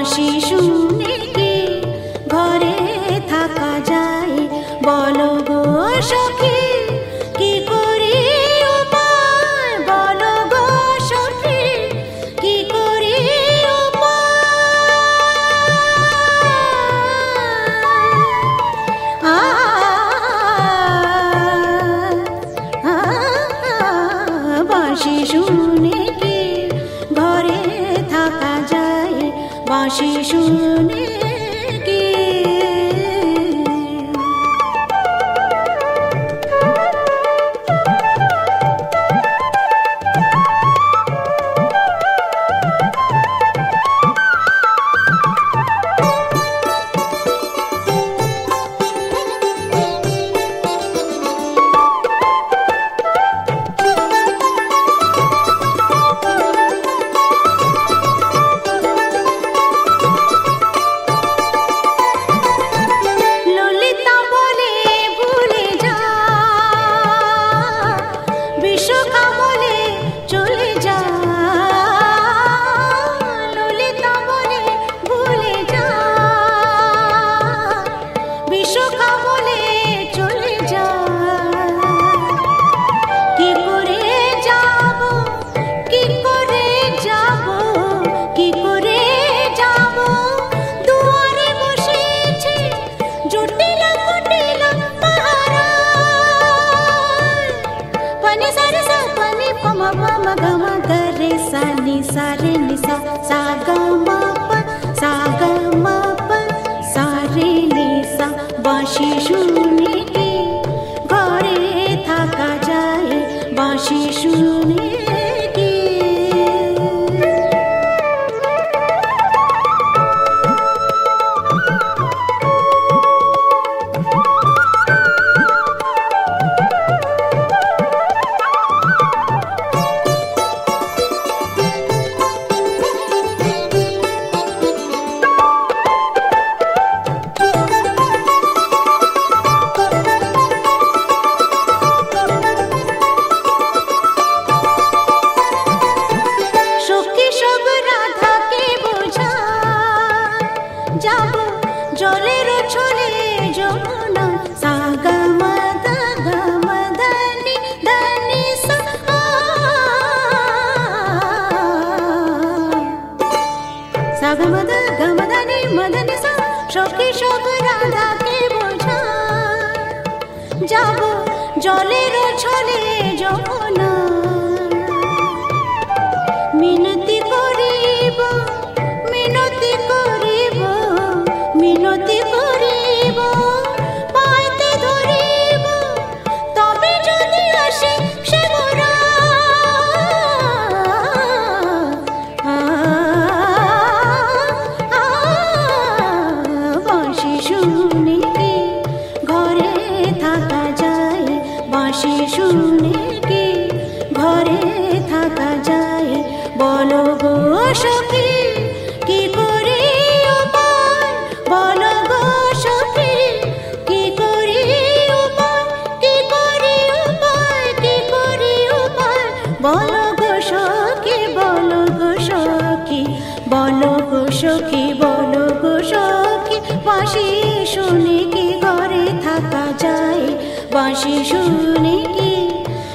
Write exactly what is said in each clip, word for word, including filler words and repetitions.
বাঁশি শুনে কি ঘরে থাকা যায় বলো গো সখী কি করি উপায় বলো গো সখী কি করি উপায় আ আ আ বাঁশি শুনে কি ঘরে থাকা যায় বাঁশি শুনে বাঁশি শুনে কি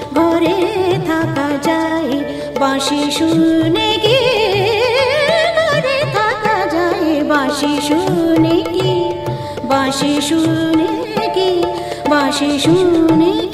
ঘরে থাকা যায় বাঁশি শুনে বাঁশি শুনে কি ঘরে থাকা যায় বাঁশি শুনে কি ঘরে থাকা যায় বাঁশি শুনে কি বাঁশি শুনে কি বাঁশি শুনে